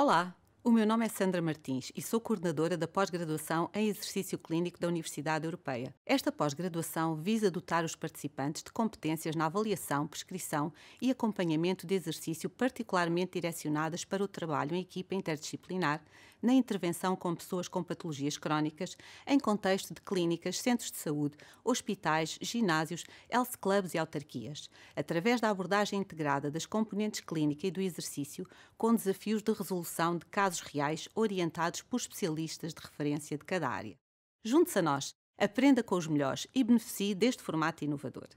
Olá, o meu nome é Sandra Martins e sou coordenadora da pós-graduação em exercício clínico da Universidade Europeia. Esta pós-graduação visa dotar os participantes de competências na avaliação, prescrição e acompanhamento de exercício particularmente direcionadas para o trabalho em equipa interdisciplinar, na intervenção com pessoas com patologias crónicas, em contexto de clínicas, centros de saúde, hospitais, ginásios, health clubs e autarquias, através da abordagem integrada das componentes clínica e do exercício, com desafios de resolução de casos reais orientados por especialistas de referência de cada área. Junte-se a nós, aprenda com os melhores e beneficie deste formato inovador.